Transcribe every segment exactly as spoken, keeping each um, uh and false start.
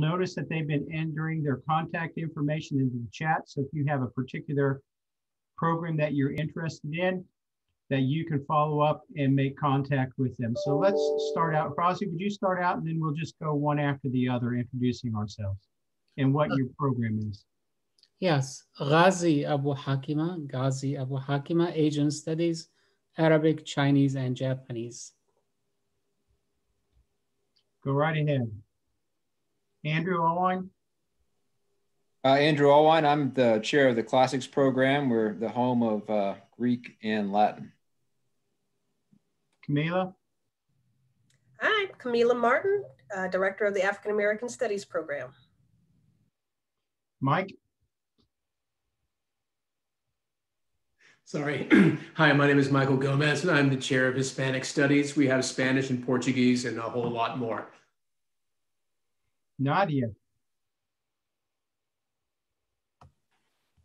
notice that they've been entering their contact information into the chat. So if you have a particular program that you're interested in, that you can follow up and make contact with them. So let's start out. Ghazi, would you start out, and then we'll just go one after the other, introducing ourselves and what your program is. Yes, Ghazi Abu Hakima, Ghazi Abu Hakima, Asian Studies, Arabic, Chinese, and Japanese. Go right ahead. Andrew Alwine. Uh, Andrew Alwine, I'm the chair of the Classics program. We're the home of uh, Greek and Latin. Camila. Hi, Camila Martin, uh, director of the African American Studies program. Mike. Sorry. Hi, my name is Michael Gomez, and I'm the chair of Hispanic Studies. We have Spanish and Portuguese and a whole lot more. Nadia.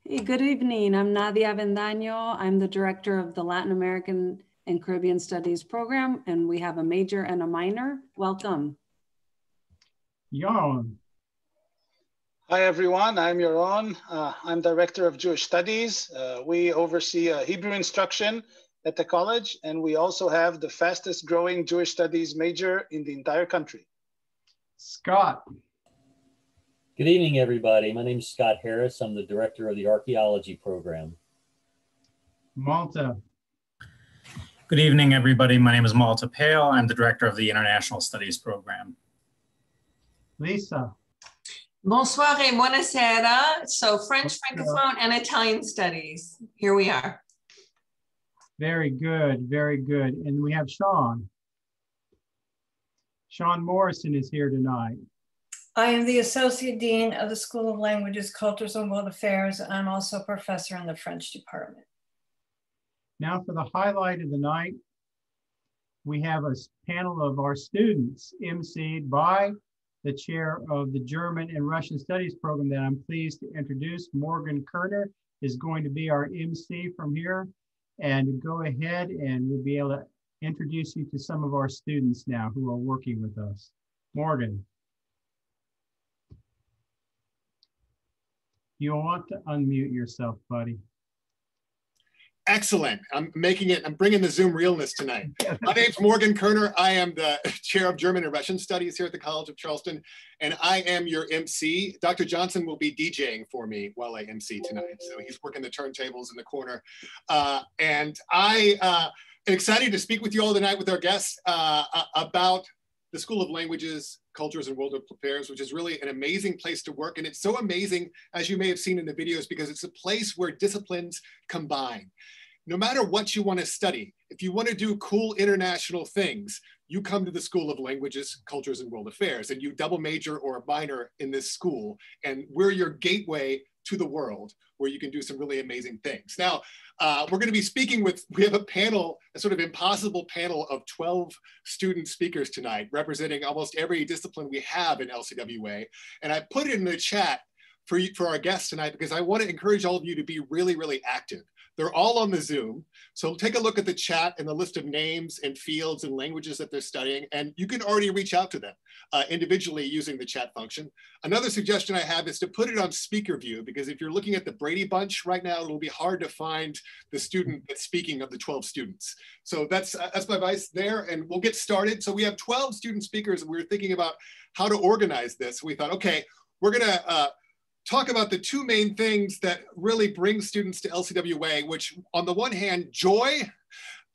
Hey, good evening. I'm Nadia Avendaño. I'm the director of the Latin American and Caribbean Studies program, and we have a major and a minor. Welcome. Yaron. Hi, everyone. I'm Yaron. Uh, I'm director of Jewish Studies. Uh, we oversee uh, Hebrew instruction at the college, and we also have the fastest growing Jewish Studies major in the entire country. Scott. Good evening, everybody. My name is Scott Harris. I'm the director of the archaeology program. Malta. Good evening, everybody. My name is Malta Pale. I'm the director of the international studies program. Lisa. Bonsoir et buonasera. So French, Francophone, and Italian studies. Here we are. Very good, very good. And we have Sean. Sean Morrison is here tonight. I am the Associate Dean of the School of Languages, Cultures and World Affairs. I'm also a professor in the French department. Now for the highlight of the night, we have a panel of our students emceed by the chair of the German and Russian Studies program that I'm pleased to introduce. Morgan Kerner is going to be our M C from here, and go ahead and we'll be able to introduce you to some of our students now who are working with us. Morgan. You'll want to unmute yourself, buddy. Excellent. I'm making it, I'm bringing the Zoom realness tonight. My name's Morgan Kerner. I am the chair of German and Russian studies here at the College of Charleston, and I am your M C. Doctor Johnson will be DJing for me while I M C tonight. So he's working the turntables in the corner. Uh, and I uh, am excited to speak with you all tonight with our guests uh, about the School of Languages, Cultures, and World Affairs, which is really an amazing place to work. And it's so amazing, as you may have seen in the videos, because it's a place where disciplines combine. No matter what you want to study, if you want to do cool international things, you come to the School of Languages, Cultures, and World Affairs, and you double major or a minor in this school. And we're your gateway to the world, where you can do some really amazing things. Now, uh, we're gonna be speaking with, we have a panel, a sort of impossible panel of twelve student speakers tonight, representing almost every discipline we have in L C W A. And I put it in the chat for, you, for our guests tonight, because I wanna encourage all of you to be really, really active. They're all on the Zoom. So take a look at the chat and the list of names and fields and languages that they're studying, and you can already reach out to them uh, individually using the chat function. Another suggestion I have is to put it on speaker view, because if you're looking at the Brady Bunch right now, it'll be hard to find the student that's speaking of the twelve students. So that's, uh, that's my advice there, and we'll get started. So we have twelve student speakers, and we were thinking about how to organize this. We thought, okay, we're gonna, uh, talk about the two main things that really bring students to L C W A, which on the one hand, joy,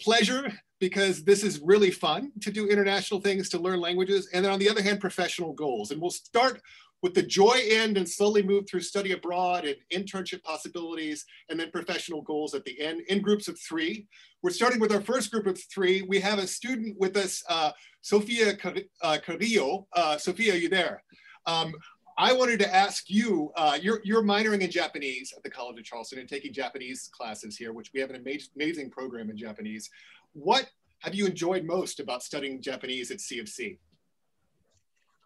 pleasure, because this is really fun to do international things, to learn languages, and then on the other hand, professional goals. And we'll start with the joy end and slowly move through study abroad and internship possibilities, and then professional goals at the end, in groups of three. We're starting with our first group of three. We have a student with us, uh, Sofia Car uh, Carrillo. Uh, Sofia, are you there? Um, I wanted to ask you, uh, you're, you're minoring in Japanese at the College of Charleston and taking Japanese classes here, which we have an amazing, amazing program in Japanese. What have you enjoyed most about studying Japanese at C of C?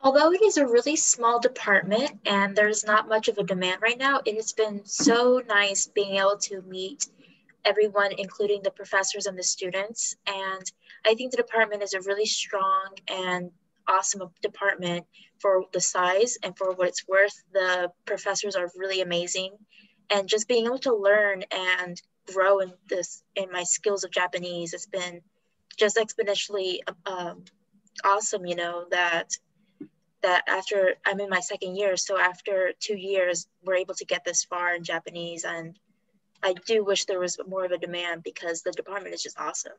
Although it is a really small department and there's not much of a demand right now, it has been so nice being able to meet everyone, including the professors and the students. And I think the department is a really strong and awesome department for the size and for what it's worth. The professors are really amazing, and just being able to learn and grow in this, in my skills of Japanese, has been just exponentially um, awesome, you know, that that after, I'm in my second year, so after two years, we're able to get this far in Japanese, and I do wish there was more of a demand because the department is just awesome.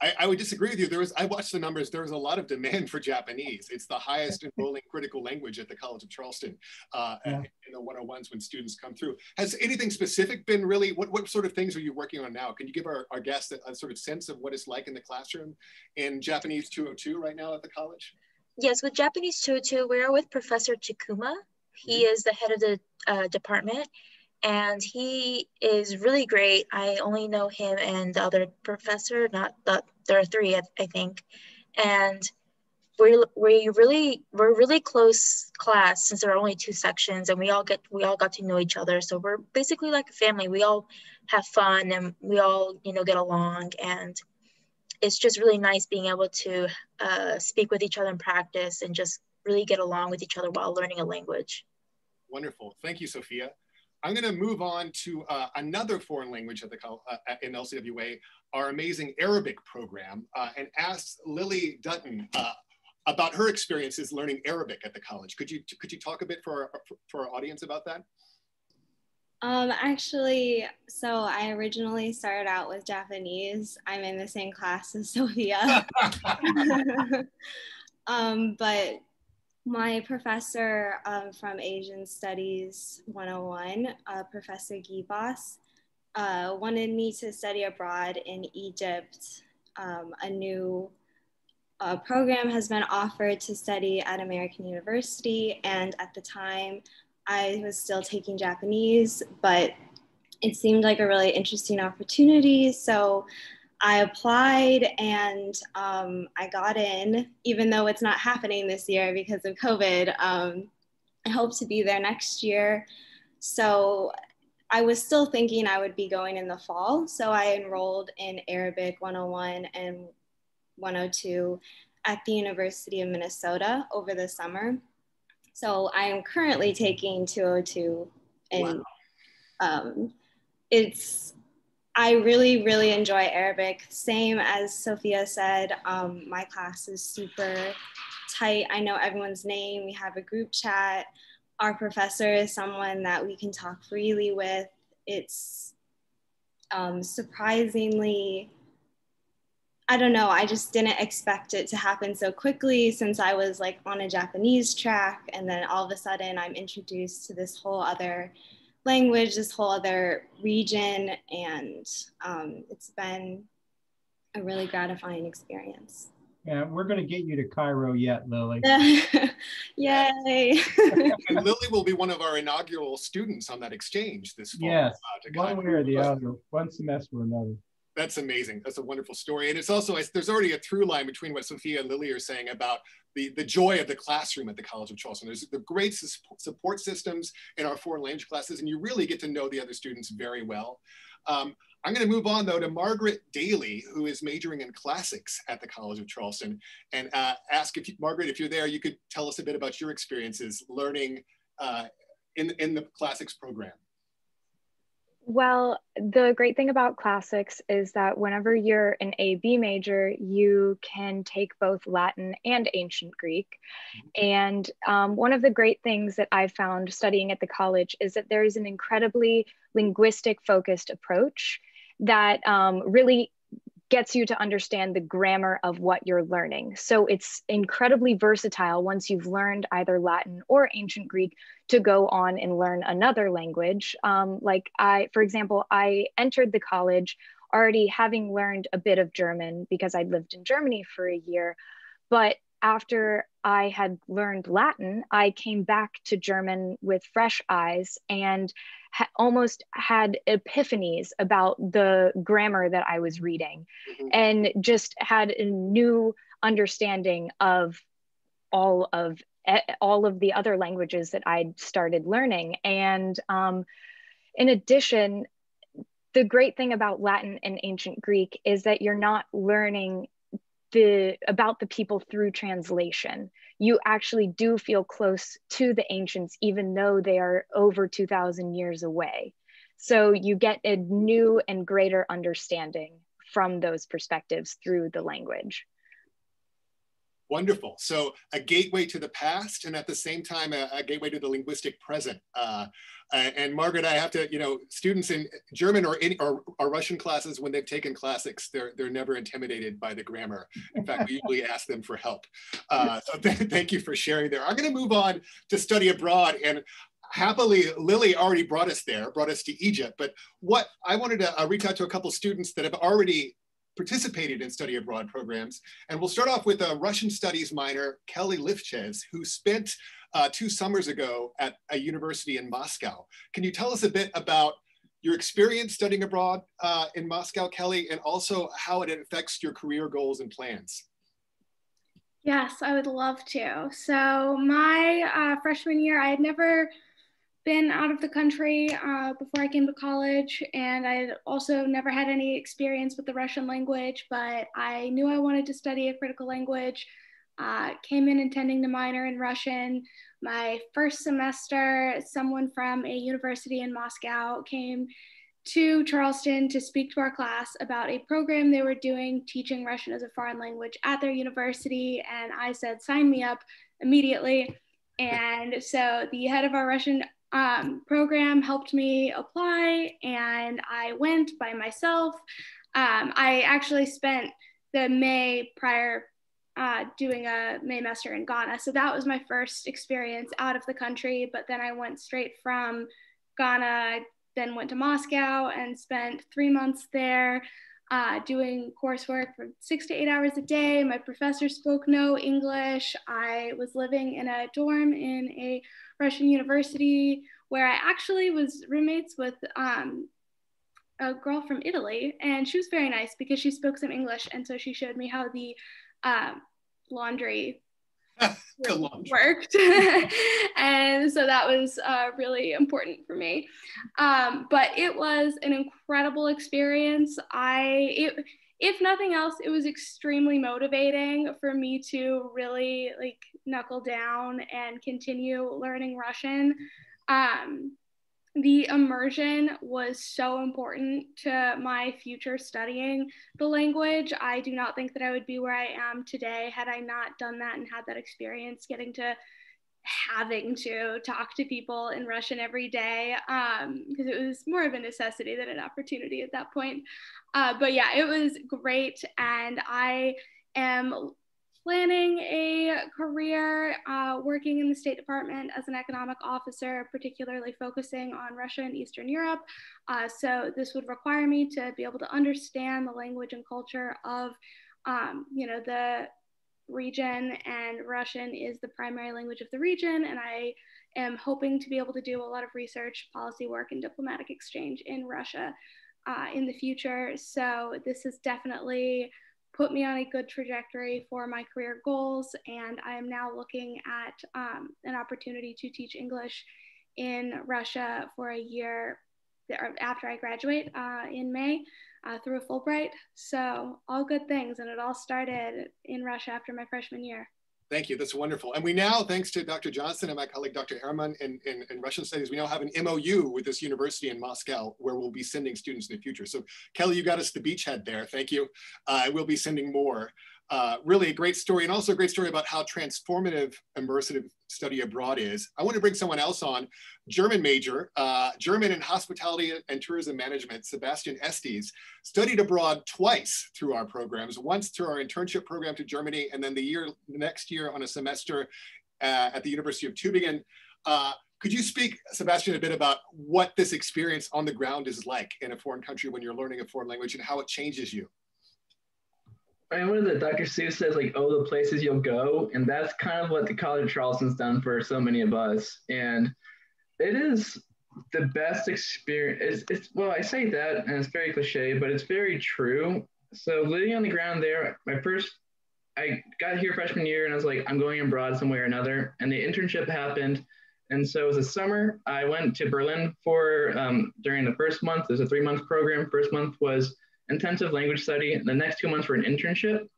I, I would disagree with you. There was, I watched the numbers. There was a lot of demand for Japanese. It's the highest enrolling critical language at the College of Charleston uh, yeah. in the one oh ones when students come through. Has anything specific been really, what, what sort of things are you working on now? Can you give our, our guests a, a sort of sense of what it's like in the classroom in Japanese two oh two right now at the college? Yes, with Japanese two oh two, we're with Professor Chikuma. He mm-hmm. is the head of the uh, department. And he is really great. I only know him and the other professor, not the, there are three, I, I think. And we're, we really, we're really close class since there are only two sections, and we all get, we all got to know each other. So we're basically like a family. We all have fun and we all, you know, get along. And it's just really nice being able to uh, speak with each other in practice and just really get along with each other while learning a language. Wonderful, thank you, Sophia. I'm going to move on to uh, another foreign language at the uh, in L C W A, our amazing Arabic program, uh, and ask Lily Dutton uh, about her experiences learning Arabic at the college. Could you could you talk a bit for our, for our audience about that? Um, actually, so I originally started out with Japanese. I'm in the same class as Sophia, um, but. My professor um, from Asian Studies one oh one, uh, Professor Gibas, uh, wanted me to study abroad in Egypt. Um, a new uh, program has been offered to study at American University, and at the time I was still taking Japanese, but it seemed like a really interesting opportunity. So I applied and um, I got in, even though it's not happening this year because of COVID. Um, I hope to be there next year. So I was still thinking I would be going in the fall. So I enrolled in Arabic one oh one and one oh two at the University of Minnesota over the summer. So I am currently taking two oh two and wow. um, it's, I really, really enjoy Arabic. Same as Sophia said, um, my class is super tight. I know everyone's name. We have a group chat. Our professor is someone that we can talk freely with. It's um, surprisingly, I don't know, I just didn't expect it to happen so quickly since I was like on a Japanese track, and then all of a sudden I'm introduced to this whole other language, this whole other region, and um, it's been a really gratifying experience. Yeah, we're going to get you to Cairo yet, Lily. Yay! And Lily will be one of our inaugural students on that exchange this fall. Yes, uh, one way or the other, one semester or another. That's amazing. That's a wonderful story. And it's also, there's already a through line between what Sophia and Lily are saying about the, the joy of the classroom at the College of Charleston. There's the great support systems in our foreign language classes, and you really get to know the other students very well. Um, I'm going to move on, though, to Margaret Daly, who is majoring in classics at the College of Charleston, and uh, ask if you, Margaret, if you're there, you could tell us a bit about your experiences learning uh, in, in the classics program. Well, the great thing about classics is that whenever you're an A B major, you can take both Latin and ancient Greek. And um, one of the great things that I found studying at the college is that there is an incredibly linguistic focused approach that um, really gets you to understand the grammar of what you're learning. So it's incredibly versatile once you've learned either Latin or ancient Greek to go on and learn another language. Um, like I, for example, I entered the college already having learned a bit of German because I'd lived in Germany for a year, but after I had learned Latin, I came back to German with fresh eyes and ha almost had epiphanies about the grammar that I was reading, mm-hmm. and just had a new understanding of all of all of the other languages that I'd started learning. And um, in addition, the great thing about Latin and ancient Greek is that you're not learning the about the people through translation. You actually do feel close to the ancients, even though they are over two thousand years away. So you get a new and greater understanding from those perspectives through the language. Wonderful. So a gateway to the past, and at the same time, a, a gateway to the linguistic present. Uh, and Margaret, I have to, you know, students in German or, in, or, or Russian classes, when they've taken classics, they're, they're never intimidated by the grammar. In fact, we usually ask them for help. Uh, so th thank you for sharing there. I'm going to move on to study abroad. And happily, Lily already brought us there, brought us to Egypt. But what I wanted to uh, reach out to a couple students that have already participated in study abroad programs. And we'll start off with a Russian studies minor, Kelly Lifchev, who spent uh, two summers ago at a university in Moscow. Can you tell us a bit about your experience studying abroad uh, in Moscow, Kelly, and also how it affects your career goals and plans? Yes, I would love to. So my uh, freshman year, I had never been out of the country uh, before I came to college, and I also never had any experience with the Russian language, but I knew I wanted to study a critical language, uh, came in intending to minor in Russian. My first semester, someone from a university in Moscow came to Charleston to speak to our class about a program they were doing teaching Russian as a foreign language at their university, and I said, sign me up immediately. And so the head of our Russian Um, program helped me apply, and I went by myself. Um, I actually spent the May prior uh, doing a Maymester in Ghana. So that was my first experience out of the country, but then I went straight from Ghana, I then went to Moscow and spent three months there uh, doing coursework for six to eight hours a day. My professor spoke no English. I was living in a dorm in a Russian university where I actually was roommates with um, a girl from Italy, and she was very nice because she spoke some English, and so she showed me how the uh, laundry, the laundry worked. And so that was uh, really important for me, um, but it was an incredible experience. I it, if nothing else, it was extremely motivating for me to really like knuckle down and continue learning Russian. Um, the immersion was so important to my future studying the language. I do not think that I would be where I am today had I not done that and had that experience, getting to having to talk to people in Russian every day, um, because it was more of a necessity than an opportunity at that point. Uh, but yeah, it was great. And I am planning a career uh, working in the State Department as an economic officer, particularly focusing on Russia and Eastern Europe. Uh, so this would require me to be able to understand the language and culture of, um, you know, the region, and Russian is the primary language of the region, and I am hoping to be able to do a lot of research, policy work, and diplomatic exchange in Russia uh, in the future. So this has definitely put me on a good trajectory for my career goals, and I am now looking at um, an opportunity to teach English in Russia for a year after I graduate uh, in May uh, through a Fulbright. So all good things. And it all started in Russia after my freshman year. Thank you. That's wonderful. And we now, thanks to Doctor Johnson and my colleague, Doctor Ehrman in, in, in Russian Studies, we now have an M O U with this university in Moscow where we'll be sending students in the future. So Kelly, you got us the beachhead there. Thank you. Uh, we'll be sending more. Uh, really a great story, and also a great story about how transformative immersive study abroad is. I want to bring someone else on, German major, uh, German in hospitality and tourism management, Sebastian Estes, studied abroad twice through our programs, once through our internship program to Germany, and then the year, the next year on a semester uh, at the University of Tübingen. Uh, could you speak, Sebastian, a bit about what this experience on the ground is like in a foreign country when you're learning a foreign language and how it changes you? I remember that Doctor Seuss says, like, oh, the places you'll go. And that's kind of what the College of Charleston's done for so many of us. And it is the best experience. It's, it's, well, I say that, and it's very cliche, but it's very true. So living on the ground there, my first, I got here freshman year, and I was like, I'm going abroad some way or another. And the internship happened. And so it was a summer. I went to Berlin for, um, during the first month, there's a three-month program. First month was intensive language study. The next two months were an internship.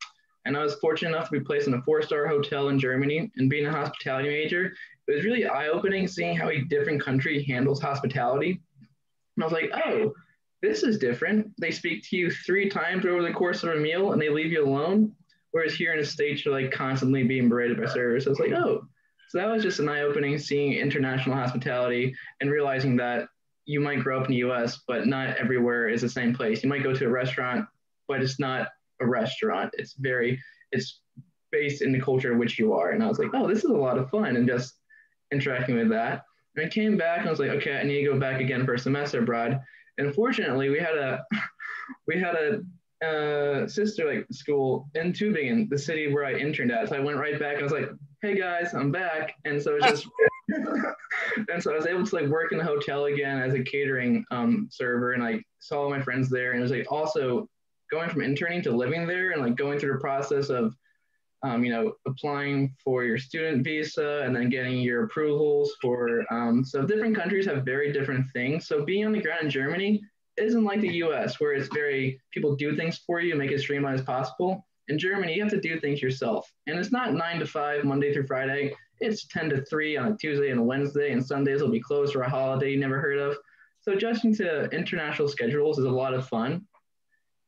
and I was fortunate enough to be placed in a four-star hotel in Germany. And being a hospitality major, it was really eye-opening seeing how a different country handles hospitality. And I was like, oh, this is different. They speak to you three times over the course of a meal and they leave you alone. Whereas here in the States, you're like constantly being berated by servers. I was like, oh. So that was just an eye-opening seeing international hospitality and realizing that you might grow up in the U S, but not everywhere is the same place. You might go to a restaurant, but it's not a restaurant. It's very, it's based in the culture in which you are. And I was like, oh, this is a lot of fun, and just interacting with that. And I came back and I was like, okay, I need to go back again for a semester abroad. And fortunately, we had a, we had a, uh, sister like school in Tübingen, the city where I interned at. So I went right back. I was like, hey guys, I'm back. And so it was just, and so I was able to like work in the hotel again as a catering um, server. And I saw all my friends there. And it was like also going from interning to living there and like going through the process of, um, you know, applying for your student visa and then getting your approvals for, um, so different countries have very different things. So being on the ground in Germany isn't like the U S where it's very, people do things for you, make it as streamlined as possible. In Germany, you have to do things yourself. And it's not nine to five, Monday through Friday. It's ten to three on a Tuesday and a Wednesday, and Sundays will be closed for a holiday you never heard of. So adjusting to international schedules is a lot of fun.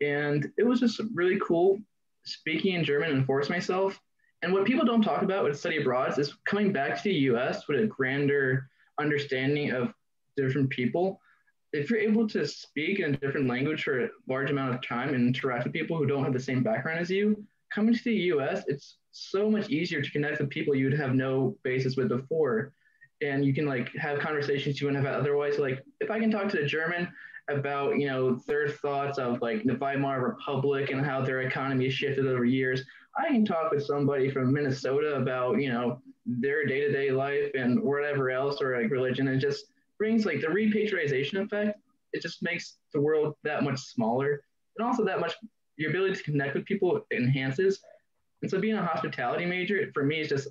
And it was just really cool speaking in German and force myself. And what people don't talk about with study abroad is coming back to the U S with a grander understanding of different people. If you're able to speak in a different language for a large amount of time and interact with people who don't have the same background as you, coming to the U S, it's so much easier to connect with people you'd have no basis with before. And you can like have conversations you wouldn't have otherwise. Like if I can talk to a German about, you know, their thoughts of like the Weimar Republic and how their economy shifted over years, I can talk with somebody from Minnesota about, you know, their day-to-day life and whatever else, or like religion. And just brings like the repatriation effect. It just makes the world that much smaller, and also that much your ability to connect with people enhances. And so being a hospitality major for me is just,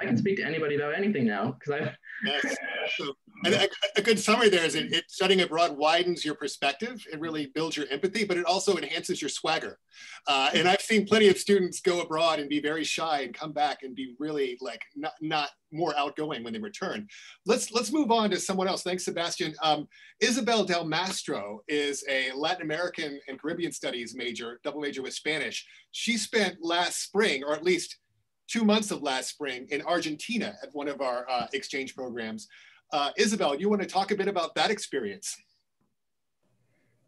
I can speak to anybody about anything now because I've yes. So, and a, a good summary there is it, it studying abroad widens your perspective. It really builds your empathy, but it also enhances your swagger. Uh, and I've seen plenty of students go abroad and be very shy and come back and be really like not not more outgoing when they return. Let's let's move on to someone else. Thanks, Sebastian. Um, Isabel Del Mastro is a Latin American and Caribbean studies major, double major with Spanish. She spent last spring, or at least two months of last spring, in Argentina at one of our uh, exchange programs. Uh, Isabel, you want to talk a bit about that experience?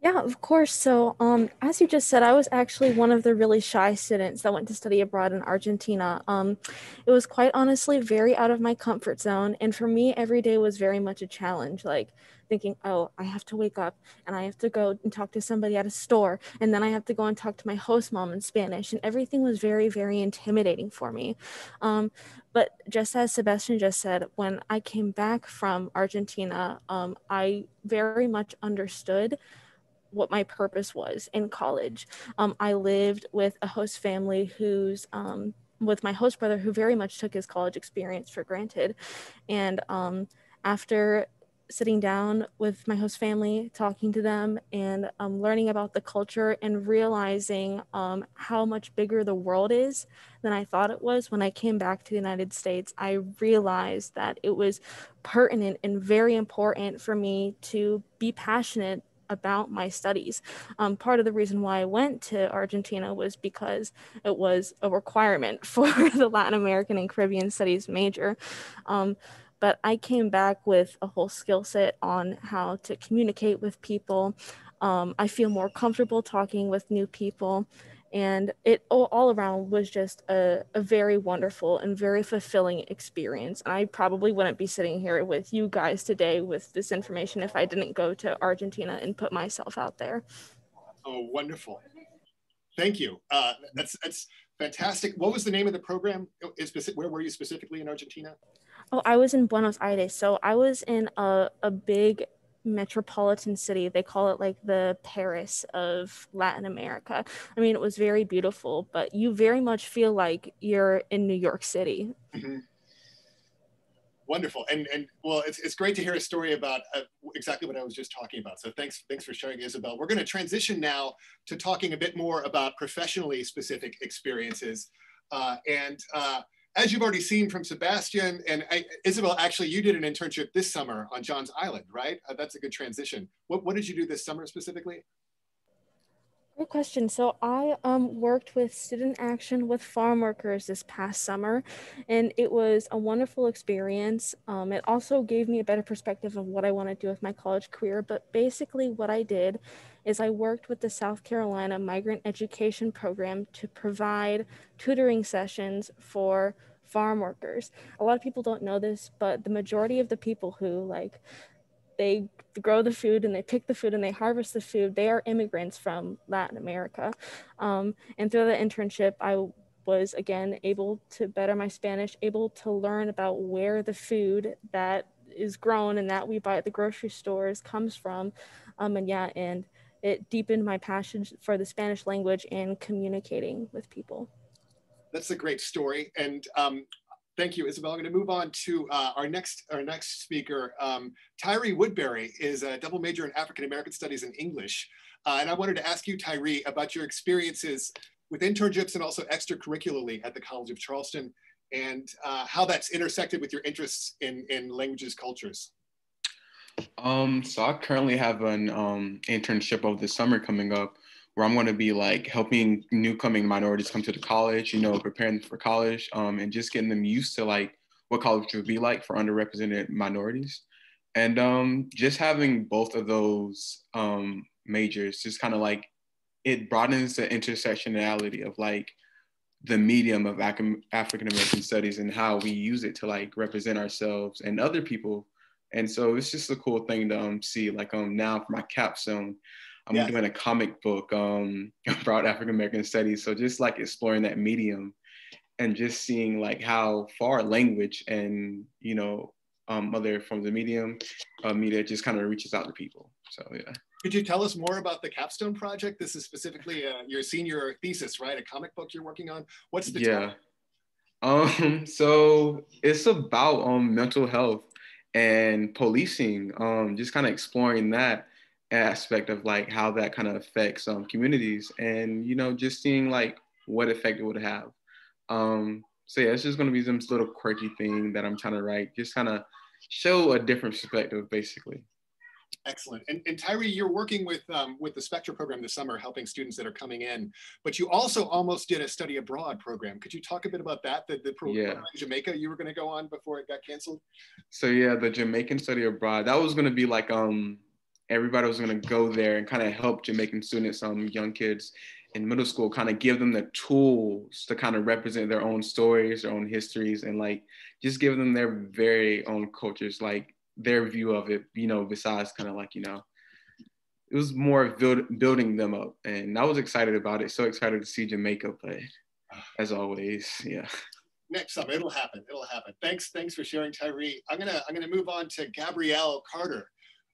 Yeah, of course. So um, as you just said, I was actually one of the really shy students that went to study abroad in Argentina. Um, it was quite honestly very out of my comfort zone. And for me, every day was very much a challenge, like thinking, oh, I have to wake up and I have to go and talk to somebody at a store. And then I have to go and talk to my host mom in Spanish. And everything was very, very intimidating for me. Um, but just as Sebastian just said, when I came back from Argentina, um, I very much understood what my purpose was in college. Um, I lived with a host family who's, um, with my host brother, who very much took his college experience for granted. And um, after sitting down with my host family, talking to them, and um, learning about the culture and realizing um, how much bigger the world is than I thought it was, when I came back to the United States, I realized that it was pertinent and very important for me to be passionate about my studies. Um, part of the reason why I went to Argentina was because it was a requirement for the Latin American and Caribbean studies major. Um, but I came back with a whole skill set on how to communicate with people. Um, I feel more comfortable talking with new people. And it all, all around was just a, a very wonderful and very fulfilling experience. And I probably wouldn't be sitting here with you guys today with this information if I didn't go to Argentina and put myself out there. Oh, wonderful. Thank you. Uh, that's, that's fantastic. What was the name of the program? Where were you specifically in Argentina? Oh, I was in Buenos Aires. So I was in a, a big metropolitan city. They call it like the Paris of Latin America. I mean, it was very beautiful, but you very much feel like you're in New York City. Mm-hmm. Wonderful. And, and well, it's, it's great to hear a story about uh, exactly what I was just talking about. So thanks, thanks for sharing, Isabel. We're going to transition now to talking a bit more about professionally specific experiences. Uh, and uh, as you've already seen from Sebastian and I, Isabel, actually, you did an internship this summer on John's Island, right? Uh, that's a good transition. What, what did you do this summer specifically? Good question. So I um, worked with Student Action with farm workers this past summer, and it was a wonderful experience. Um, it also gave me a better perspective of what I want to do with my college career. But basically what I did is I worked with the South Carolina Migrant Education Program to provide tutoring sessions for farm workers. A lot of people don't know this, but the majority of the people who like they grow the food and they pick the food and they harvest the food. They are immigrants from Latin America. Um, and through the internship, I was again able to better my Spanish, able to learn about where the food that is grown and that we buy at the grocery stores comes from. Um, and yeah, and it deepened my passion for the Spanish language and communicating with people. That's a great story. And um, thank you, Isabel. I'm going to move on to uh, our next our next speaker. Um, Tyree Woodbury is a double major in African American Studies and English. Uh, and I wanted to ask you, Tyree, about your experiences with internships and also extracurricularly at the College of Charleston and uh, how that's intersected with your interests in, in languages, cultures. Um, so I currently have an um, internship of the summer coming up where I'm going to be like helping new coming minorities come to the college, you know, preparing them for college um, and just getting them used to like what college would be like for underrepresented minorities. And um, just having both of those um, majors just kind of like, it broadens the intersectionality of like the medium of African-American studies and how we use it to like represent ourselves and other people. And so it's just a cool thing to um, see like um, now for my capstone, I'm yeah. doing a comic book um, about African-American studies. So just like exploring that medium and just seeing like how far language and, you know, um, other forms of medium, uh, media just kind of reaches out to people. So, yeah. Could you tell us more about the capstone project? This is specifically uh, your senior thesis, right? A comic book you're working on. What's the yeah. Um, so it's about um, mental health and policing, um, just kind of exploring that aspect of like how that kind of affects um communities and, you know, just seeing like what effect it would have. Um so yeah, it's just going to be some little quirky thing that I'm trying to write, just kind of show a different perspective basically. Excellent. And, and Tyree, you're working with um with the Spectra program this summer, helping students that are coming in, but you also almost did a study abroad program. Could you talk a bit about that, the, the program yeah. in Jamaica you were going to go on before it got canceled? So yeah, the Jamaican study abroad, that was going to be like um everybody was going to go there and kind of help Jamaican students, um, young kids in middle school, kind of give them the tools to kind of represent their own stories, their own histories, and like just give them their very own cultures, like their view of it, you know, besides kind of like, you know, it was more build, building them up. And I was excited about it. So excited to see Jamaica, but as always, yeah. Next summer, it'll happen. It'll happen. Thanks. Thanks for sharing, Tyree. I'm going to, I'm going to move on to Gabrielle Carter.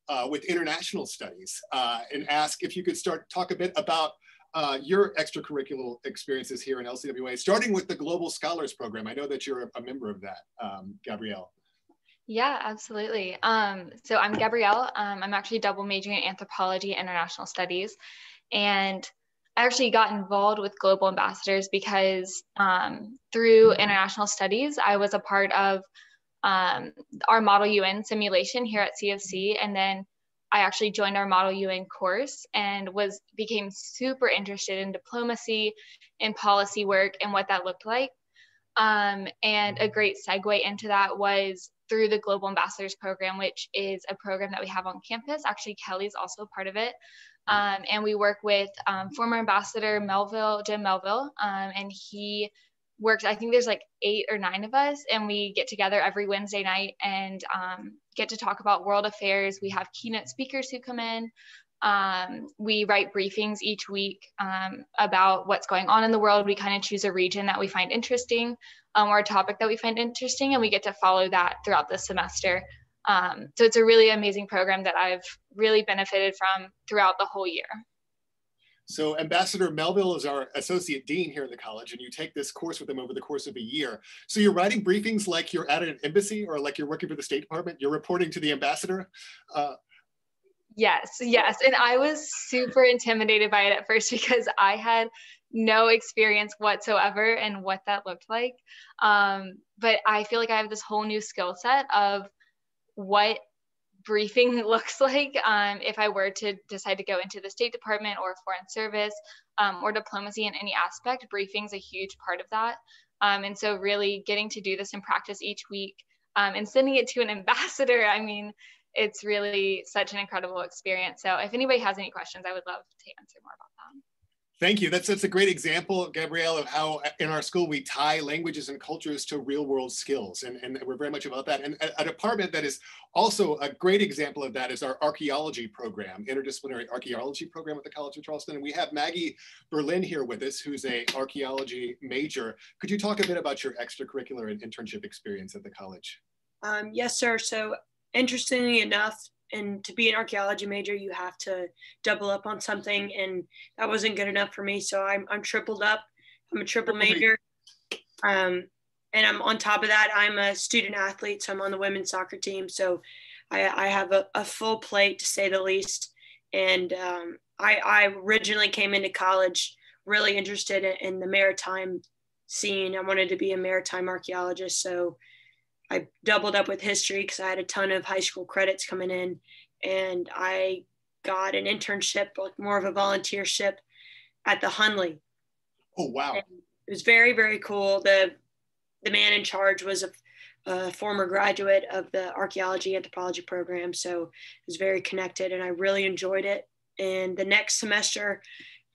Uh, with international studies uh, and ask if you could start talk a bit about uh, your extracurricular experiences here in L C W A, starting with the Global Scholars Program. I know that you're a, a member of that, um, Gabrielle. Yeah, absolutely. Um, so I'm Gabrielle. Um, I'm actually double majoring in anthropology and international studies. And I actually got involved with Global Ambassadors because um, through international studies, I was a part of Um, our Model U N simulation here at C F C, and then I actually joined our Model U N course and was became super interested in diplomacy and policy work and what that looked like. Um, and a great segue into that was through the Global Ambassadors Program, which is a program that we have on campus. Actually, Kelly's also a part of it. Um, and we work with um, former Ambassador Melville, Jim Melville, um, and he works, I think there's like eight or nine of us, and we get together every Wednesday night and um, get to talk about world affairs. We have keynote speakers who come in. Um, we write briefings each week um, about what's going on in the world. We kind of choose a region that we find interesting um, or a topic that we find interesting, and we get to follow that throughout the semester. Um, so it's a really amazing program that I've really benefited from throughout the whole year. So Ambassador Melville is our associate dean here in the college, and you take this course with him over the course of a year. So you're writing briefings like you're at an embassy or like you're working for the State Department. You're reporting to the ambassador. Uh, yes, yes. And I was super intimidated by it at first because I had no experience whatsoever in what that looked like. Um, but I feel like I have this whole new skill set of what briefing looks like um, if I were to decide to go into the State Department or foreign service um, or diplomacy in any aspect. Briefing's a huge part of that. Um, and so really getting to do this in practice each week um, and sending it to an ambassador, I mean, it's really such an incredible experience. So if anybody has any questions, I would love to answer more about that. Thank you. That's, that's a great example, Gabrielle, of how in our school we tie languages and cultures to real world skills. And, and we're very much about that. And a, a department that is also a great example of that is our archaeology program, interdisciplinary archaeology program at the College of Charleston. And we have Maggie Berlin here with us, who's an archaeology major. Could you talk a bit about your extracurricular and internship experience at the college? Um, yes, sir. So interestingly enough, and to be an archaeology major, you have to double up on something, and that wasn't good enough for me. So I'm, I'm tripled up. I'm a triple major. Um, and I'm on top of that, I'm a student athlete. So I'm on the women's soccer team. So I, I have a, a full plate, to say the least. And um, I, I originally came into college really interested in, in the maritime scene. I wanted to be a maritime archaeologist. So I doubled up with history because I had a ton of high school credits coming in, and I got an internship, like more of a volunteership at the Hunley. Oh, wow. And it was very, very cool. The the man in charge was a, a former graduate of the archaeology anthropology program. So it was very connected, and I really enjoyed it. And the next semester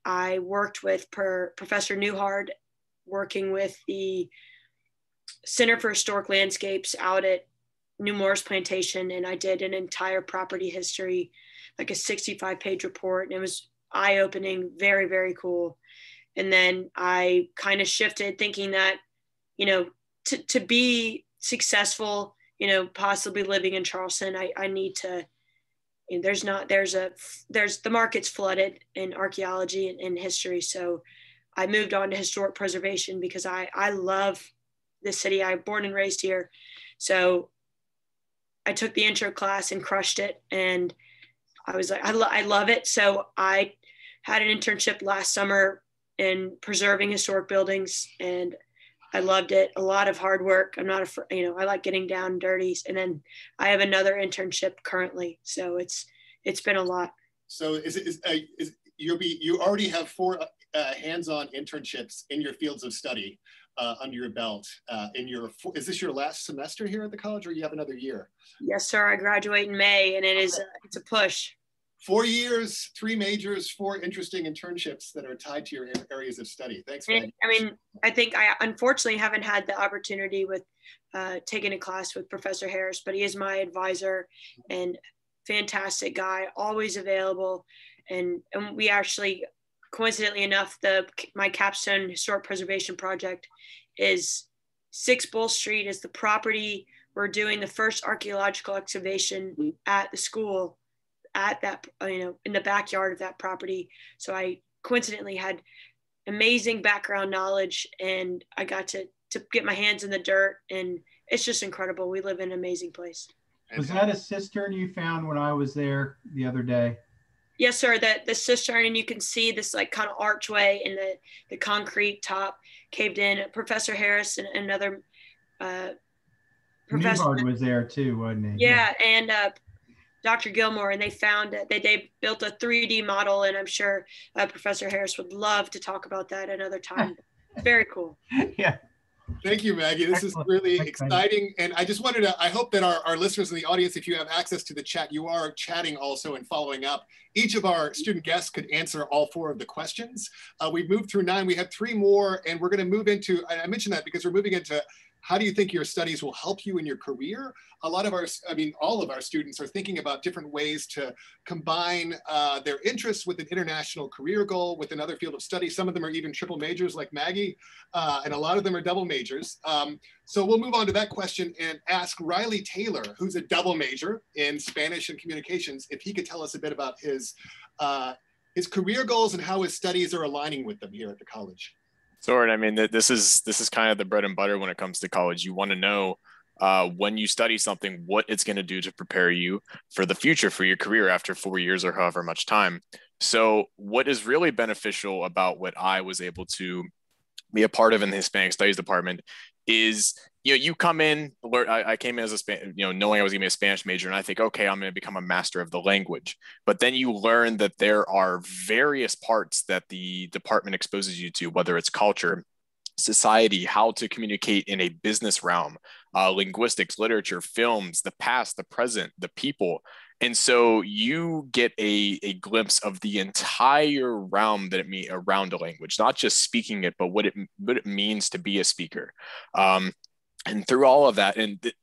I worked with per, Professor Newhard, working with the Center for Historic Landscapes out at New Morris Plantation, and I did an entire property history, like a sixty-five page report, and it was eye-opening, very, very cool. And then I kind of shifted, thinking that, you know, to, to be successful, you know, possibly living in Charleston, I, I need to, you know, there's not, there's a, there's the market's flooded in archaeology and, and history. So I moved on to historic preservation because I, I love the city. I'm born and raised here. So I took the intro class and crushed it. And I was like, I, lo I love it. So I had an internship last summer in preserving historic buildings, and I loved it. A lot of hard work. I'm not, a, you know, I like getting down and dirty. And then I have another internship currently. So it's, it's been a lot. So is it, is, uh, is, you'll be, you already have four uh, hands-on internships in your fields of study. Uh, under your belt uh, in your, is this your last semester here at the college, or you have another year? Yes, sir. I graduate in May, and it is, uh, it's a push. Four years, three majors, four interesting internships that are tied to your areas of study. Thanks. For and, I mean, I think I unfortunately haven't had the opportunity with uh, taking a class with Professor Harris, but he is my advisor and fantastic guy, always available. And, and we actually, coincidentally enough, the my capstone historic preservation project is six Bull Street is the property. We're doing the first archaeological excavation at the school, at that, you know, in the backyard of that property. So I coincidentally had amazing background knowledge, and I got to to get my hands in the dirt, and it's just incredible. We live in an amazing place. Was that a cistern you found when I was there the other day? Yes, sir. The, the cistern, and you can see this like kind of archway, and the, the concrete top caved in. Professor Harris and another uh, professor. Newhard was there too, wasn't he? Yeah, yeah. And uh, Doctor Gilmore, and they found that they, they built a three D model, and I'm sure uh, Professor Harris would love to talk about that another time. Very cool. Yeah. Thank you, Maggie. This Excellent. is really Thanks, exciting. And I just wanted to, I hope that our, our listeners in the audience, if you have access to the chat, you are chatting also and following up. Each of our student guests could answer all four of the questions. Uh, we've moved through nine. We have three more, and we're going to move into, I mentioned that because we're moving into how do you think your studies will help you in your career? A lot of our, I mean, all of our students are thinking about different ways to combine uh, their interests with an international career goal with another field of study. Some of them are even triple majors like Maggie, uh, and a lot of them are double majors. Um, so we'll move on to that question and ask Riley Taylor, who's a double major in Spanish and communications, if he could tell us a bit about his uh, his career goals and how his studies are aligning with them here at the college. Soren, I mean, this is this is kind of the bread and butter when it comes to college. You want to know uh, when you study something, what it's going to do to prepare you for the future, for your career after four years or however much time. So what is really beneficial about what I was able to be a part of in the Hispanic Studies Department is, you know, you come in, I came in as a, Span, you know, knowing I was going to be a Spanish major, and I think, okay, I'm going to become a master of the language. But then you learn that there are various parts that the department exposes you to, whether it's culture, society, how to communicate in a business realm, uh, linguistics, literature, films, the past, the present, the people. And so you get a, a glimpse of the entire realm that it means around a language, not just speaking it, but what it, what it means to be a speaker. Um, and through all of that, and th-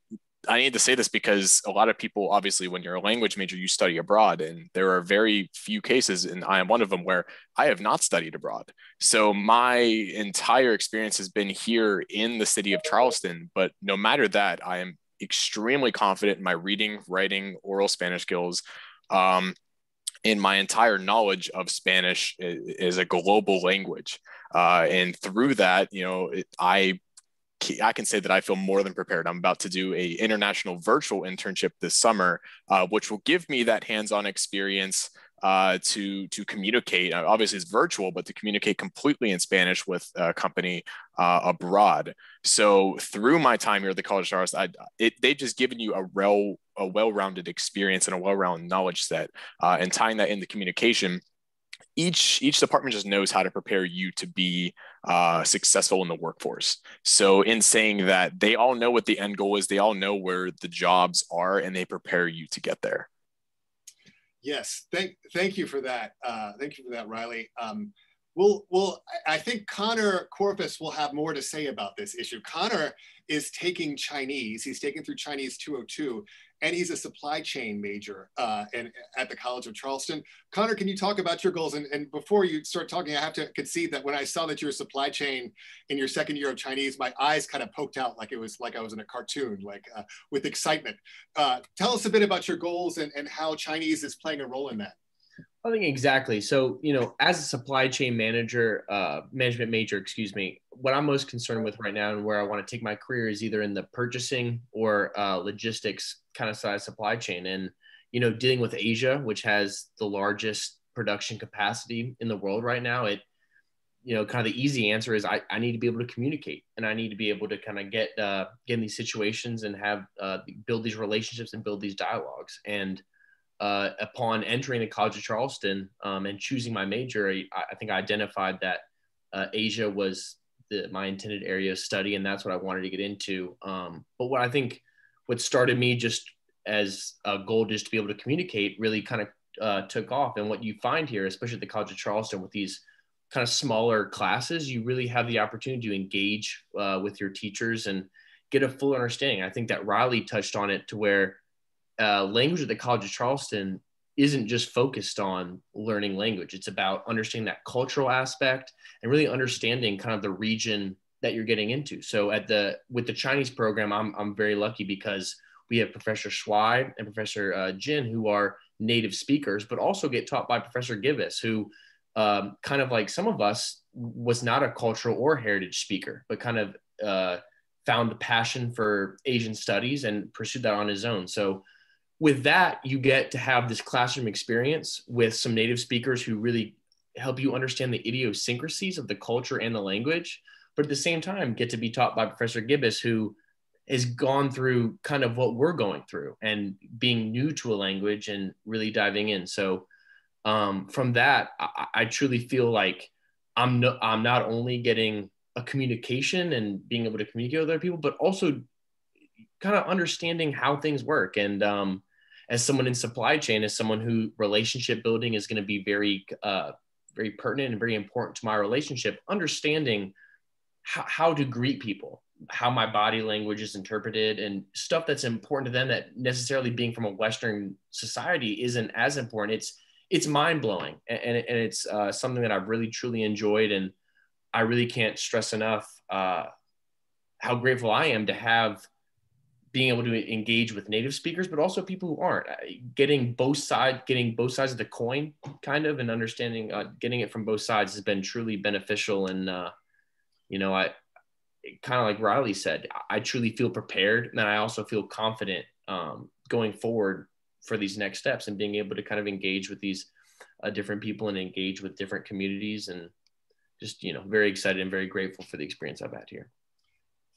I need to say this because a lot of people, obviously, when you're a language major, you study abroad, and there are very few cases, and I am one of them, where I have not studied abroad. So my entire experience has been here in the city of Charleston, but no matter that, I am extremely confident in my reading, writing, oral Spanish skills, um, in my entire knowledge of Spanish as a global language. Uh, and through that, you know, it, I I can say that I feel more than prepared. I'm about to do an international virtual internship this summer, uh, which will give me that hands-on experience uh, to, to communicate. Obviously, it's virtual, but to communicate completely in Spanish with a company uh, abroad. So through my time here at the College of Charleston, they've just given you a, rel, a well-rounded experience and a well-rounded knowledge set, uh, and tying that into communication. Each each department just knows how to prepare you to be uh, successful in the workforce. So in saying that, they all know what the end goal is. They all know where the jobs are, and they prepare you to get there. Yes, thank thank you for that. Uh, thank you for that, Riley. Um, we'll we'll I think Connor Corpus will have more to say about this issue. Connor is taking Chinese. He's taken through Chinese two oh two. And he's a supply chain major uh, and at the College of Charleston. Connor, can you talk about your goals? And, and before you start talking, I have to concede that when I saw that you were supply chain in your second year of Chinese, my eyes kind of poked out like it was like I was in a cartoon, like uh, with excitement. Uh, tell us a bit about your goals and, and how Chinese is playing a role in that. I think exactly. So, you know, as a supply chain manager, uh, management major, excuse me, what I'm most concerned with right now and where I want to take my career is either in the purchasing or uh, logistics kind of side of supply chain. And, you know, dealing with Asia, which has the largest production capacity in the world right now, it, you know, kind of the easy answer is I, I need to be able to communicate, and I need to be able to kind of get, uh, get in these situations and have, uh, build these relationships and build these dialogues. And Uh, upon entering the College of Charleston um, and choosing my major, I, I think I identified that uh, Asia was the, my intended area of study, and that's what I wanted to get into. Um, but what I think what started me just as a goal just to be able to communicate really kind of uh, took off. And what you find here, especially at the College of Charleston with these kind of smaller classes, you really have the opportunity to engage uh, with your teachers and get a full understanding. I think that Riley touched on it to where Uh, language at the College of Charleston isn't just focused on learning language. It's about understanding that cultural aspect and really understanding kind of the region that you're getting into. So at the with the Chinese program, I'm I'm very lucky because we have Professor Shuai and Professor uh, Jin, who are native speakers, but also get taught by Professor Gibas, who um, kind of like some of us was not a cultural or heritage speaker, but kind of uh, found a passion for Asian studies and pursued that on his own. So with that, you get to have this classroom experience with some native speakers who really help you understand the idiosyncrasies of the culture and the language, but at the same time, get to be taught by Professor Gibas, who has gone through kind of what we're going through and being new to a language and really diving in. So um, from that, I, I truly feel like I'm, no, I'm not only getting a communication and being able to communicate with other people, but also kind of understanding how things work. And um, as someone in supply chain, as someone who relationship building is going to be very, uh, very pertinent and very important to my relationship, understanding how, how to greet people, how my body language is interpreted and stuff that's important to them that necessarily being from a Western society isn't as important. It's, it's mind blowing. And, and, and it's uh, something that I've really, truly enjoyed. And I really can't stress enough uh, how grateful I am to have being able to engage with native speakers, but also people who aren't, getting both sides, getting both sides of the coin kind of, and understanding, uh, getting it from both sides has been truly beneficial. And, uh, you know, I kind of like Riley said, I truly feel prepared. And I also feel confident um, going forward for these next steps and being able to kind of engage with these uh, different people and engage with different communities, and just, you know, very excited and very grateful for the experience I've had here.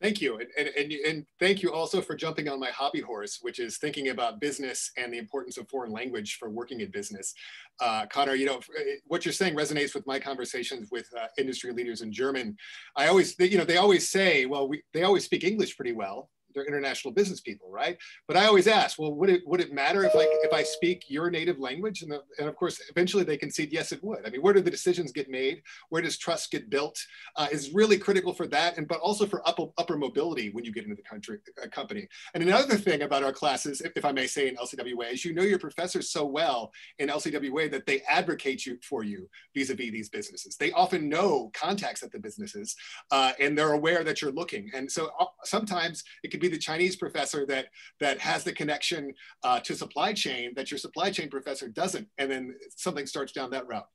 Thank you. And, and, and, and thank you also for jumping on my hobby horse, which is thinking about business and the importance of foreign language for working in business. Uh, Connor, you know, what you're saying resonates with my conversations with uh, industry leaders in German. I always, they, you know, they always say, well, we, they always speak English pretty well. They're international business people, right? But I always ask, well, would it, would it matter if, like, if I speak your native language? And, the, and of course, eventually they concede, yes, it would. I mean, where do the decisions get made? Where does trust get built? Uh, is really critical for that, and but also for upper, upper mobility when you get into the country, uh, company. And another thing about our classes, if, if I may say, in L C W A, is you know your professors so well in L C W A that they advocate you for you vis-a-vis these businesses. They often know contacts at the businesses, uh, and they're aware that you're looking. And so uh, sometimes it can be the Chinese professor that that has the connection uh, to supply chain that your supply chain professor doesn't, and then something starts down that route.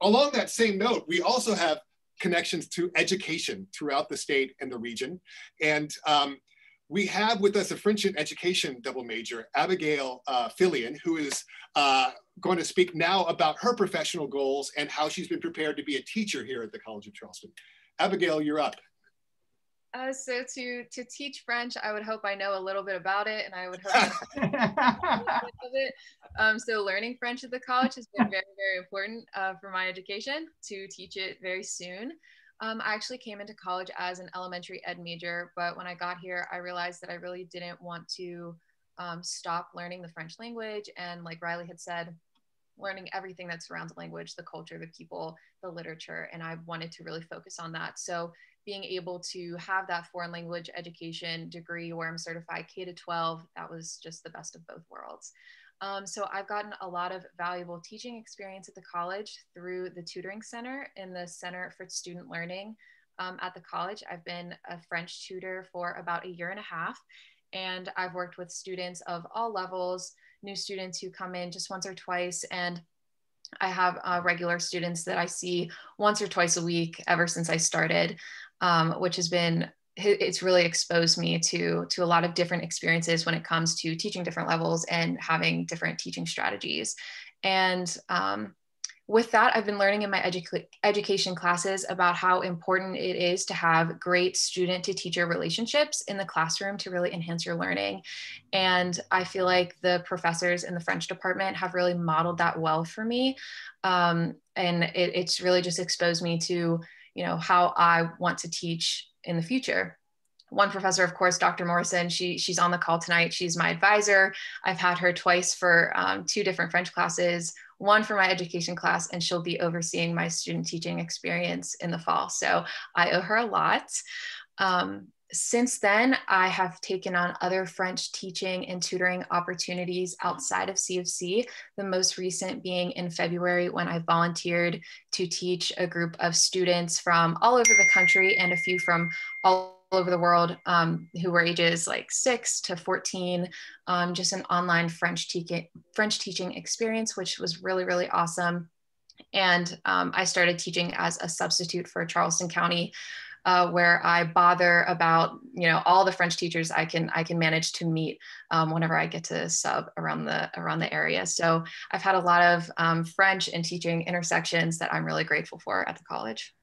Along that same note, we also have connections to education throughout the state and the region, and um, we have with us a French and education double major, Abigail uh, Fillion, who is uh, going to speak now about her professional goals and how she's been prepared to be a teacher here at the College of Charleston. Abigail, you're up. Uh, so to, to teach French, I would hope I know a little bit about it, and I would hope I know a little bit. Um, so learning French at the college has been very, very important uh, for my education, to teach it very soon. Um, I actually came into college as an elementary ed major, but when I got here, I realized that I really didn't want to um, stop learning the French language. And like Riley had said, learning everything that surrounds language, the culture, the people, the literature, and I wanted to really focus on that. So being able to have that foreign language education degree where I'm certified K to twelve, that was just the best of both worlds. Um, so I've gotten a lot of valuable teaching experience at the college through the tutoring center in the Center for Student Learning um, at the college. I've been a French tutor for about a year and a half, and I've worked with students of all levels, new students who come in just once or twice, and I have uh, regular students that I see once or twice a week ever since I started, um, which has been, it's really exposed me to, to a lot of different experiences when it comes to teaching different levels and having different teaching strategies. And um, with that, I've been learning in my edu- education classes about how important it is to have great student to teacher relationships in the classroom to really enhance your learning. And I feel like the professors in the French department have really modeled that well for me. Um, and it, it's really just exposed me to, you know, how I want to teach in the future. One professor, of course, Doctor Morrison, she, she's on the call tonight. She's my advisor. I've had her twice for um, two different French classes, one for my education class, and she'll be overseeing my student teaching experience in the fall. So I owe her a lot. Um, since then, I have taken on other French teaching and tutoring opportunities outside of C F C, the most recent being in February when I volunteered to teach a group of students from all over the country and a few from all over the world um, who were ages like six to fourteen, um, just an online French, te French teaching experience, which was really, really awesome. And um, I started teaching as a substitute for Charleston County, uh, where I bother about, you know, all the French teachers I can, I can manage to meet um, whenever I get to sub around the, around the area. So I've had a lot of um, French and teaching intersections that I'm really grateful for at the college.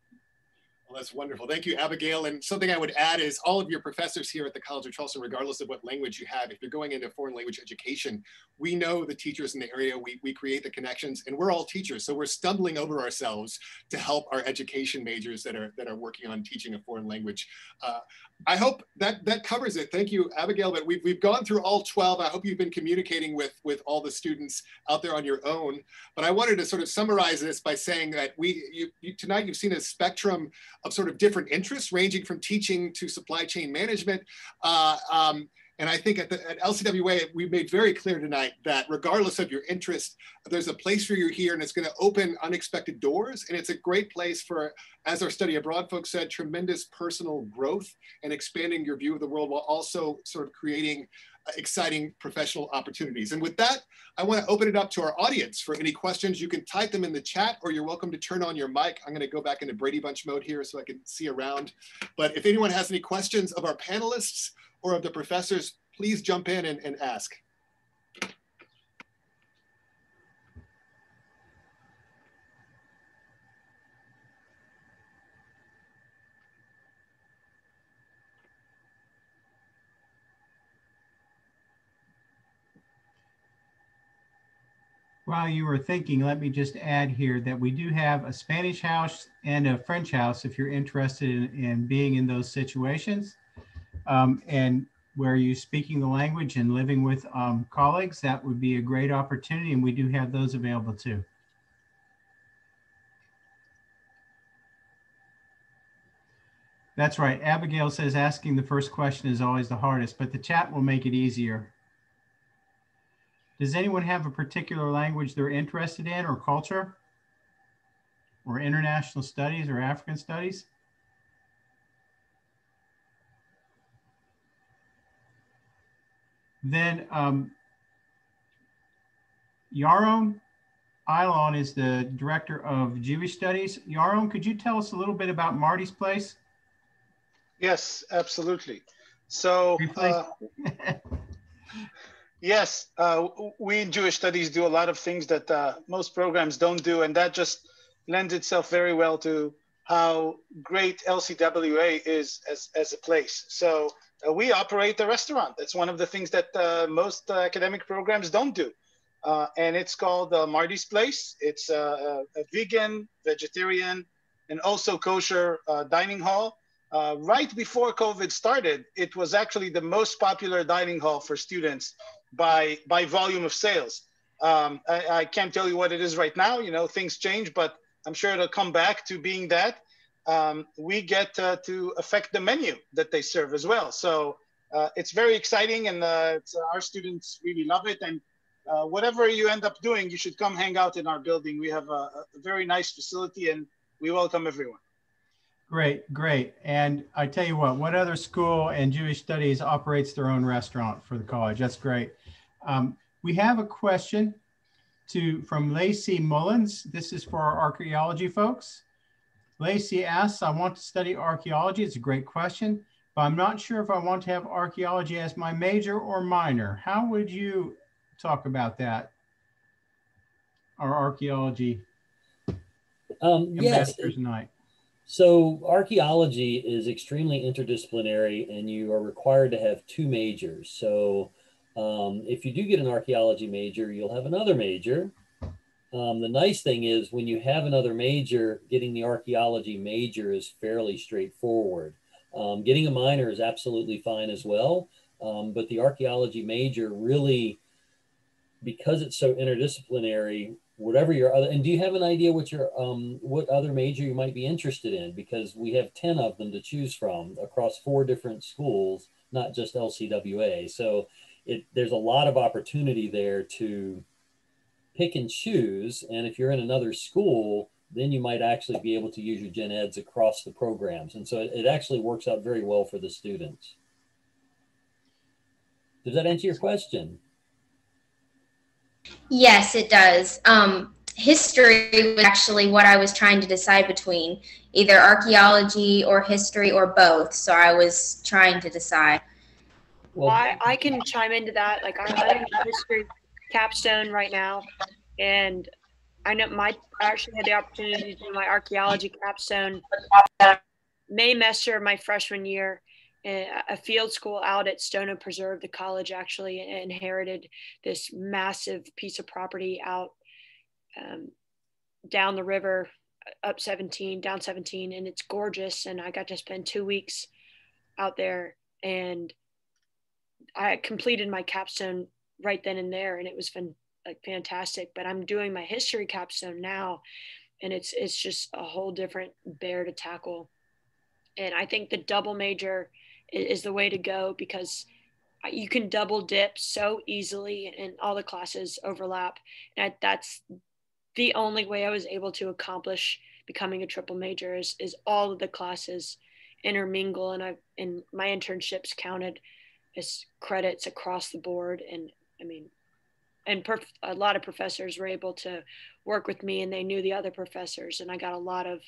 Well, that's wonderful. Thank you, Abigail. And something I would add is all of your professors here at the College of Charleston, regardless of what language you have, if you're going into foreign language education, we know the teachers in the area, we, we create the connections, and we're all teachers. So we're stumbling over ourselves to help our education majors that are, that are working on teaching a foreign language. Uh, I hope that, that covers it. Thank you, Abigail. But we've, we've gone through all twelve. I hope you've been communicating with, with all the students out there on your own. But I wanted to sort of summarize this by saying that we you, you, tonight you've seen a spectrum of sort of different interests, ranging from teaching to supply chain management, uh, um, And I think at, the, at L C W A, we made very clear tonight that regardless of your interest, there's a place for you here, and it's going to open unexpected doors. And it's a great place for, as our study abroad folks said, tremendous personal growth and expanding your view of the world while also sort of creating exciting professional opportunities. And with that, I want to open it up to our audience for any questions. You can type them in the chat, or you're welcome to turn on your mic. I'm going to go back into Brady Bunch mode here so I can see around. But if anyone has any questions of our panelists or of the professors, please jump in and, and ask. While you were thinking, let me just add here that we do have a Spanish house and a French house if you're interested in, in being in those situations um, and where you're speaking the language and living with um, colleagues. That would be a great opportunity, and we do have those available too. That's right. Abigail says asking the first question is always the hardest, but the chat will make it easier. Does anyone have a particular language they're interested in, or culture, or international studies, or African studies? Then um, Yaron Eilon is the director of Jewish studies. Yaron, could you tell us a little bit about Marty's Place? Yes, absolutely. So. Uh, Yes, uh, we in Jewish studies do a lot of things that uh, most programs don't do, and that just lends itself very well to how great L C W A is as, as a place. So uh, we operate a restaurant. That's one of the things that uh, most uh, academic programs don't do. Uh, and it's called uh, Marty's Place. It's uh, a vegan, vegetarian, and also kosher uh, dining hall. Uh, right before COVID started, it was actually the most popular dining hall for students by by volume of sales. Um, I, I can't tell you what it is right now, you know, things change, but I'm sure it'll come back to being that. Um, we get uh, to affect the menu that they serve as well. So uh, it's very exciting, and uh, it's, uh, our students really love it. And uh, whatever you end up doing, you should come hang out in our building. We have a, a very nice facility, and we welcome everyone. Great, great. And I tell you what, what other school in Jewish studies operates their own restaurant for the college? That's great. Um, we have a question to from Lacey Mullins. This is for our archaeology folks. Lacey asks, I want to study archaeology. It's a great question, but I'm not sure if I want to have archaeology as my major or minor. How would you talk about that? Our archaeology um, ambassadors night. So archaeology is extremely interdisciplinary, and you are required to have two majors. So um, if you do get an archaeology major, you'll have another major. Um, the nice thing is when you have another major, getting the archaeology major is fairly straightforward. Um, getting a minor is absolutely fine as well. Um, but the archaeology major really, because it's so interdisciplinary, whatever your other, and do you have an idea what your um what other major you might be interested in? Because we have ten of them to choose from across four different schools, not just L C W A. So it there's a lot of opportunity there to pick and choose. And if you're in another school, then you might actually be able to use your gen eds across the programs. And so it, it actually works out very well for the students. Does that answer your question? Yes, it does. Um, history was actually what I was trying to decide between, either archaeology or history or both. So I was trying to decide. Well, I, I can chime into that. Like I'm in history capstone right now, and I know my I actually had the opportunity to do my archaeology capstone May semester of my freshman year. A field school out at Stono Preserve, the college actually inherited this massive piece of property out um, down the river, up seventeen, down seventeen, and it's gorgeous. And I got to spend two weeks out there, and I completed my capstone right then and there, and it was fan like fantastic. But I'm doing my history capstone now, and it's it's just a whole different bear to tackle. And I think the double major is the way to go, because you can double dip so easily and all the classes overlap. And I, that's the only way I was able to accomplish becoming a triple major is, is all of the classes intermingle, and I and my internships counted as credits across the board. And I mean, and perf a lot of professors were able to work with me, and they knew the other professors, and I got a lot of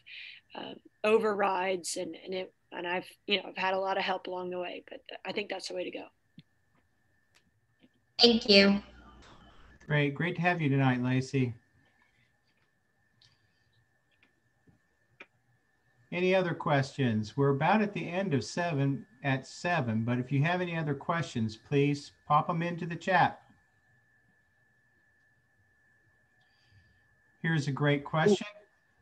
uh, overrides, and and it and I've you know I've had a lot of help along the way, but I think that's the way to go. Thank you. Great, great to have you tonight, Lacey. Any other questions? We're about at the end of seven at seven, but if you have any other questions, please pop them into the chat. Here's a great question.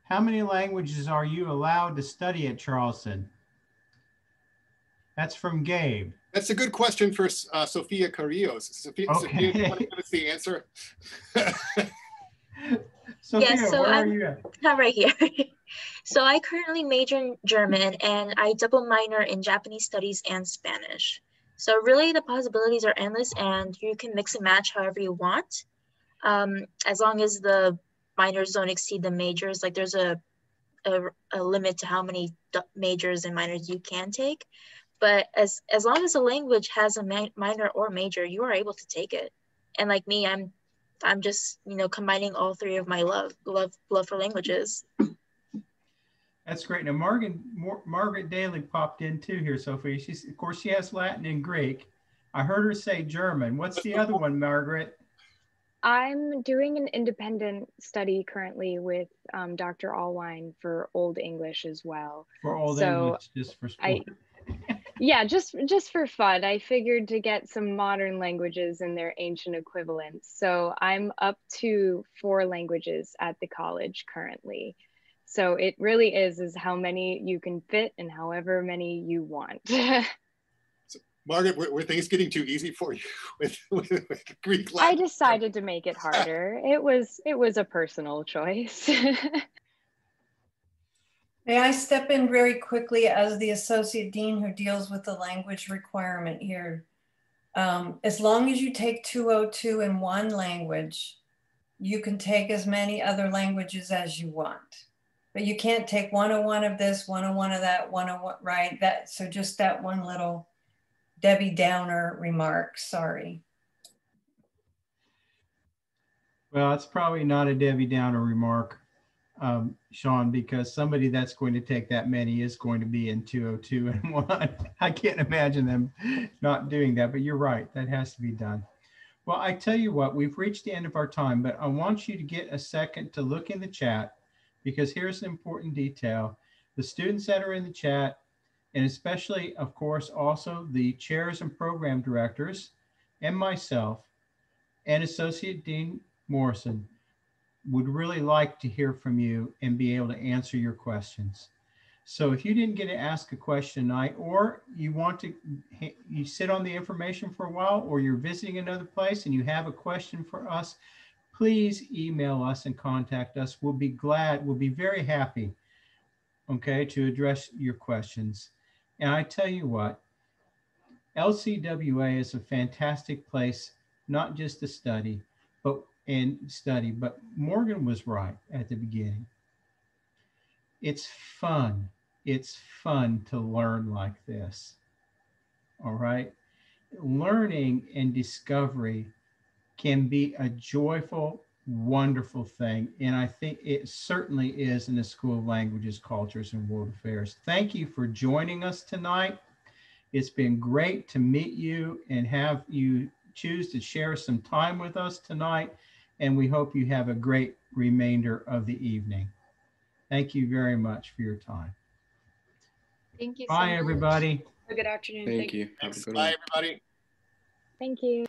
How many languages are you allowed to study at Charleston? That's from Gabe. That's a good question for uh, Sofia Carrillo. Sophia, okay. Sophia, do you want to give us the answer? Sophia, yes, so where I'm, are you at? I'm right here. So I currently major in German, and I double minor in Japanese studies and Spanish. So really the possibilities are endless, and you can mix and match however you want, um, as long as the minors don't exceed the majors. Like there's a, a, a limit to how many majors and minors you can take. But as, as long as a language has a ma minor or major, you are able to take it. And like me, I'm, I'm just, you know, combining all three of my love, love, love for languages. That's great. Now, Morgan, Mar Margaret Daly popped in too here, Sophia. She's, of course, she has Latin and Greek. I heard her say German. What's the other one, Margaret? I'm doing an independent study currently with um, Doctor Alwine for Old English as well. For Old so English, just for sport. I, yeah, just, just for fun. I figured to get some modern languages and their ancient equivalents. So I'm up to four languages at the college currently. So it really is, is how many you can fit and however many you want. So, Margaret, were, were things getting too easy for you with, with, with Greek Latin? I decided to make it harder. It was, it was a personal choice. May I step in very quickly as the associate dean who deals with the language requirement here? Um, as long as you take two oh two in one language, you can take as many other languages as you want. But you can't take one oh one of this, one oh one of that, one oh one, right? That, so just that one little Debbie Downer remark, sorry. Well, it's probably not a Debbie Downer remark, um, Sean, because somebody that's going to take that many is going to be in two oh two and one. I can't imagine them not doing that, but you're right, that has to be done. Well, I tell you what, we've reached the end of our time, but I want you to get a second to look in the chat, because here's an important detail. The students that are in the chat, and especially, of course, also the chairs and program directors, and myself, and Associate Dean Morrison, would really like to hear from you and be able to answer your questions. So if you didn't get to ask a question tonight, or you want to, you sit on the information for a while, or you're visiting another place and you have a question for us, please email us and contact us. We'll be glad, we'll be very happy, okay, to address your questions. And I tell you what, L C W A is a fantastic place, not just to study, but and study, but Morgan was right at the beginning. It's fun. It's fun to learn like this, all right? Learning and discovery can be a joyful, wonderful thing. And I think it certainly is in the School of Languages, Cultures, and World Affairs. Thank you for joining us tonight. It's been great to meet you and have you choose to share some time with us tonight. And we hope you have a great remainder of the evening. Thank you very much for your time. Thank you. Bye, so everybody. Have a good afternoon. Thank, Thank you. you. Have a good Bye, one. everybody. Thank you.